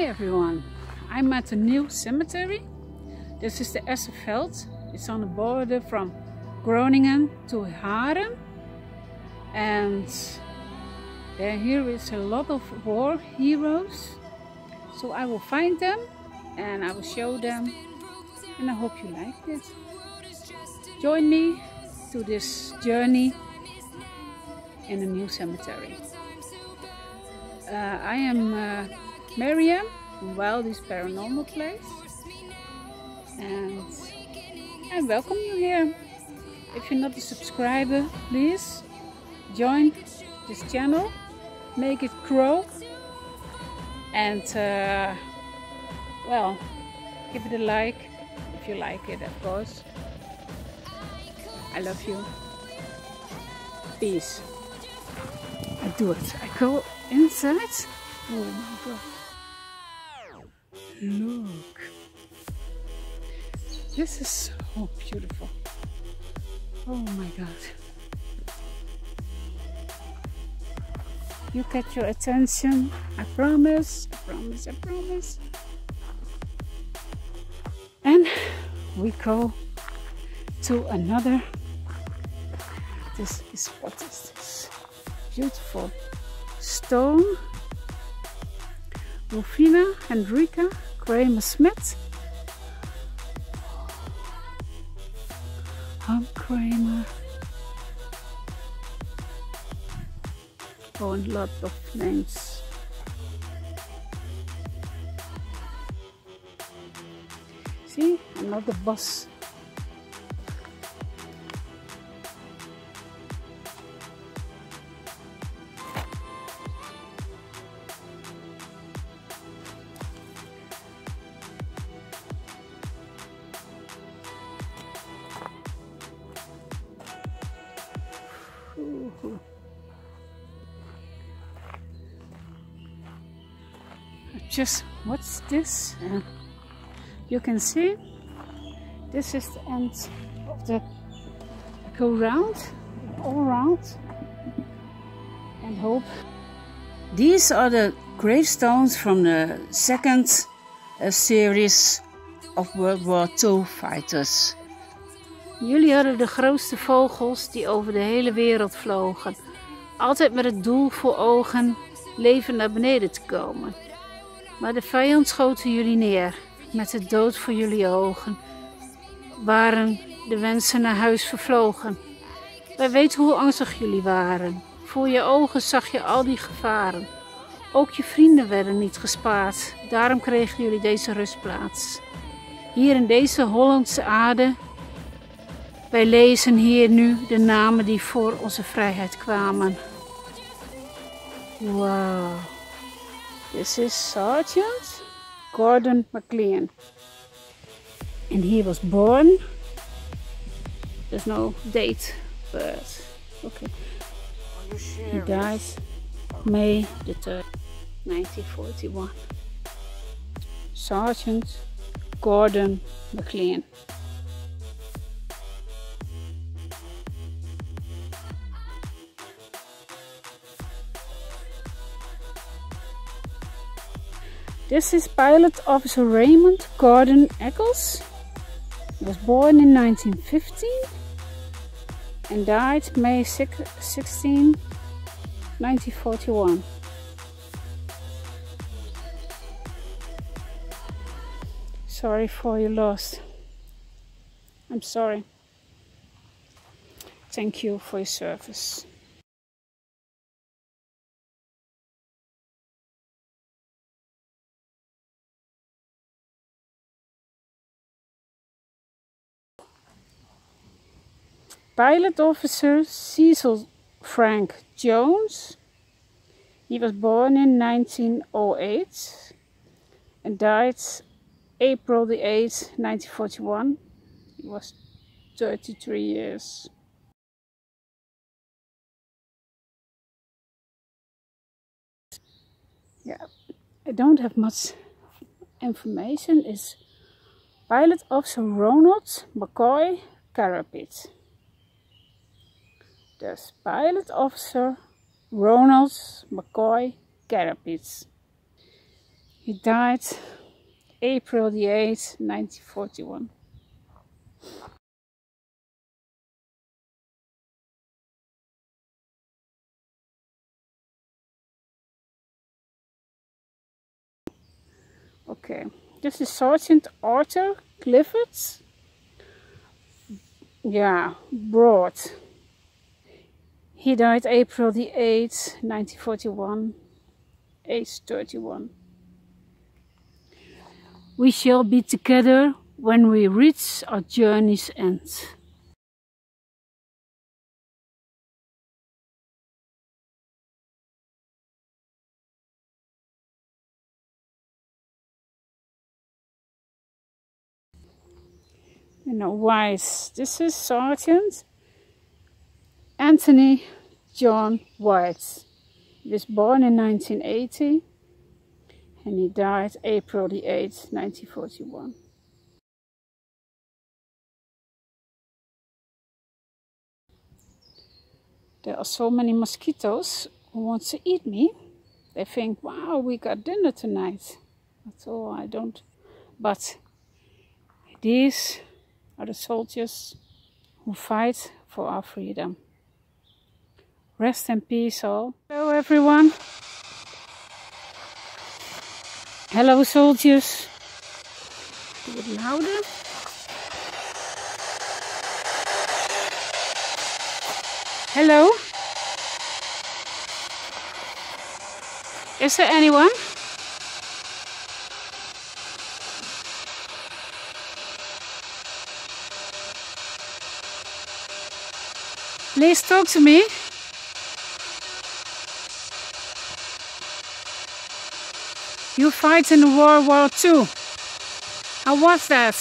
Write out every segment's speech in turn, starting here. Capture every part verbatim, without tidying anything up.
Hi everyone, I'm at a new cemetery. This is the Esserveld. It's on the border from Groningen to Haren. And there here is a lot of war heroes. So I will find them and I will show them. And I hope you liked it. Join me to this journey in a new cemetery. Uh, I am uh, Miriam in Wilde's Paranormal Place, and I welcome you here. If you're not a subscriber, please join this channel, make it grow, and uh, well, give it a like if you like it, of course. I love you. Peace. I do it. I go inside. Oh my god. Look. This is so beautiful. Oh my god. You get your attention. I promise. I promise. I promise. And we go to another. This is, what is this? Beautiful stone. Rufina, Henrika, Kramer-Smith. I'm Kramer. Oh, and a lot of names. See, another bus. Just what's this? Uh, you can see this is the end of the go round, all round, and hope. These are the gravestones from the second uh, series of World War Two fighters. Jullie hadden de grootste vogels die over de hele wereld vlogen, altijd met het doel voor ogen leven naar beneden te komen. Maar de vijand schoten jullie neer, met de dood voor jullie ogen, waren de wensen naar huis vervlogen. Wij weten hoe angstig jullie waren. Voor je ogen zag je al die gevaren. Ook je vrienden werden niet gespaard, daarom kregen jullie deze rustplaats. Hier in deze Hollandse aarde, wij lezen hier nu de namen die voor onze vrijheid kwamen. Wauw. This is Sergeant Gordon MacLean, and he was born, there's no date, but okay, he died May the third, nineteen forty-one, Sergeant Gordon MacLean. This is Pilot Officer Raymond Gordon Eccles. He was born in nineteen fifteen and died May sixteenth, nineteen forty-one. Sorry for your loss. I'm sorry. Thank you for your service. Pilot Officer Cecil Frank Jones. He was born in nineteen oh eight and died April the eighth, nineteen forty-one. He was thirty-three years. Yeah, I don't have much information. It's Pilot Officer Ronald McCoy Carapitz. Dus Pilot Officer Ronald McCoy Carapitz. He died April the eighth, nineteen forty-one. Okay, this is Sergeant Arthur Clifford. Yeah, Broad. He died April the eighth, nineteen forty-one, age thirty-one. We shall be together when we reach our journey's end. You know, White. This is Sergeant Anthony John White. He was born in nineteen eighty and he died April the eighth, nineteen forty-one. There are so many mosquitoes who want to eat me. They think, wow, we got dinner tonight. That's all, I don't. But these are the soldiers who fight for our freedom. Rest in peace all. Hello everyone. Hello soldiers. Doe het louder. Hello. Is there anyone? Please talk to me. You fight in World War Two. How was that?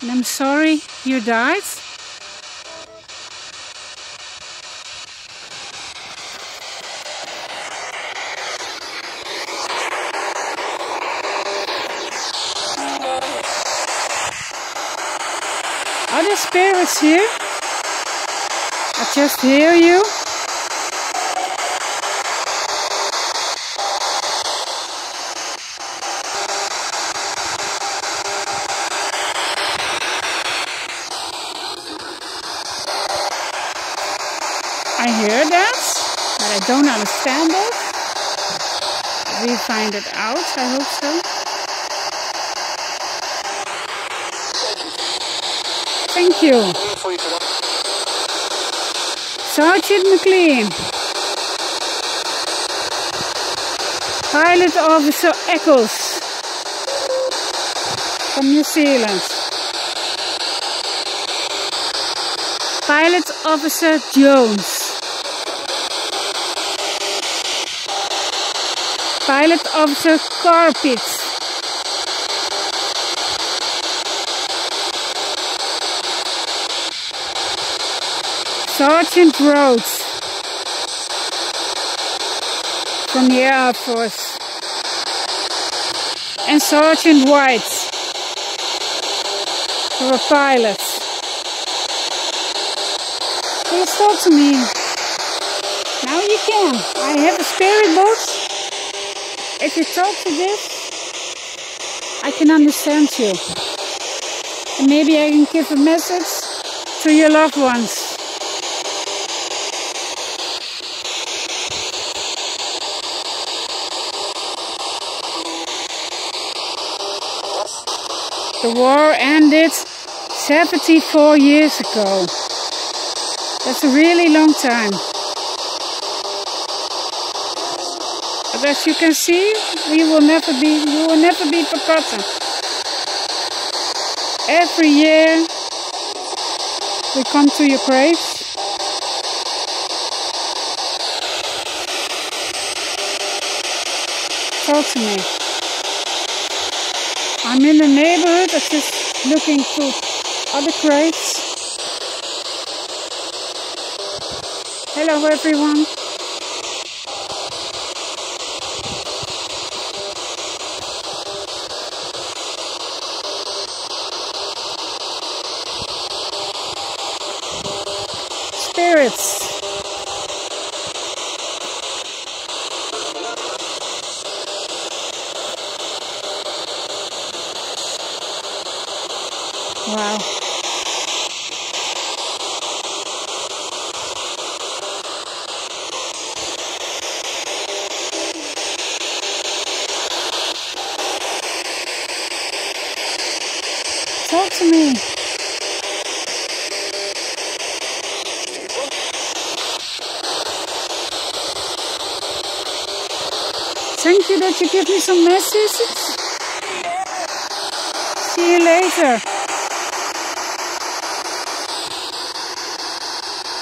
And I'm sorry you died. Are there spirits here? I just hear you. I hear that, but I don't understand it. We find it out, I hope so. Thank you. Sergeant MacLean. Pilot Officer Eccles. From New Zealand. Pilot Officer Jones. Pilot Officer Carapitz. Sergeant Rhodes from the Air Force and Sergeant White who were pilots. Please talk to me. Now you can. I have a spirit box. If you talk to this, I can understand you. And maybe I can give a message to your loved ones. The war ended seventy-four years ago. That's a really long time. But as you can see, we will never be, we will never be forgotten. Every year we come to your grave. Talk to me. I'm in the neighborhood, I'm just looking through other crates. Hello everyone. Spirits. Thank you that you give me some messages. See you later.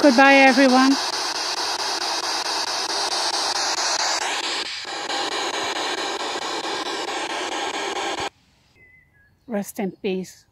Goodbye, everyone. Rest in peace.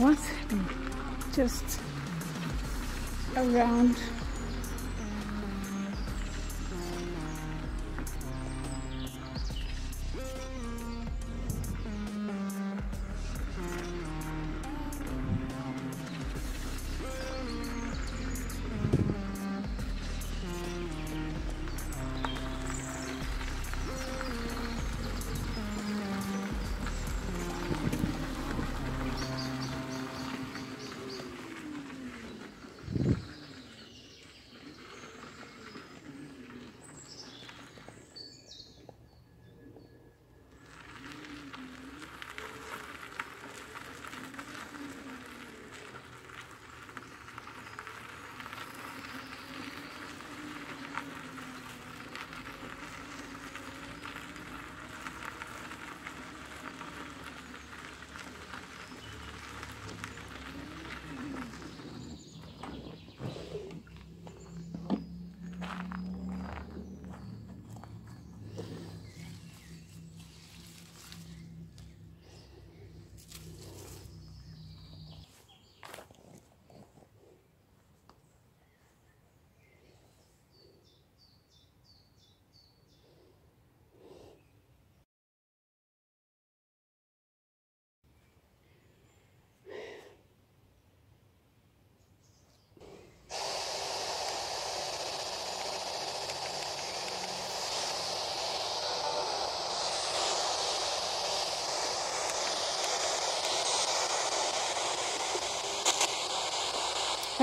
What? Just around.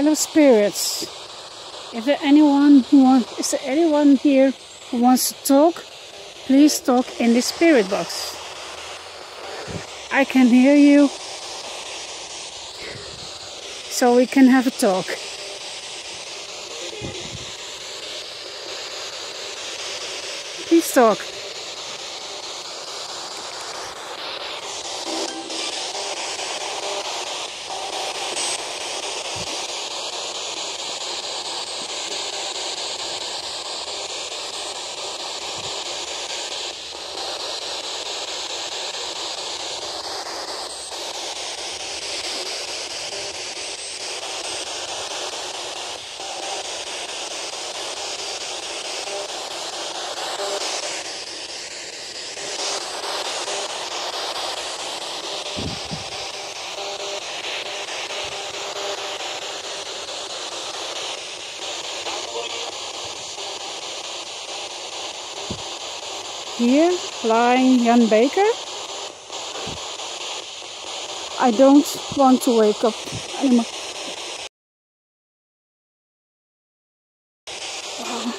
Hello spirits. Is there anyone who wants, is there anyone here who wants to talk? Please talk in the spirit box. I can hear you, so we can have a talk. Please talk. Here, flying Jan Baker. I don't want to wake up anymore. Wow.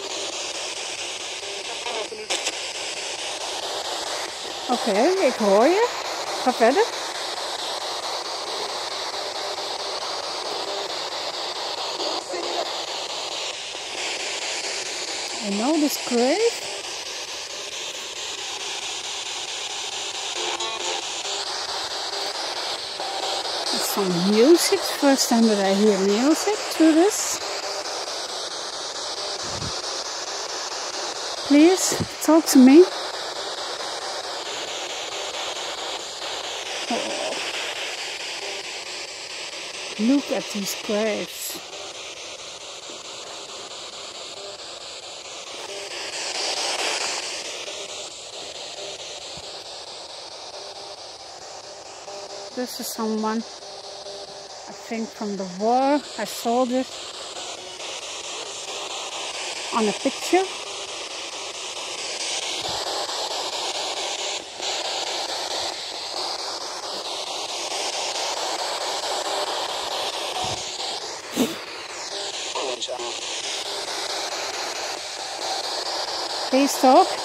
Oké, ik hoor je. Ga verder. I know this crave. Some music, first time that I hear music through this. Please talk to me. Oh. Look at these graves. This is someone, I think, from the war. I saw this on a picture. Please talk.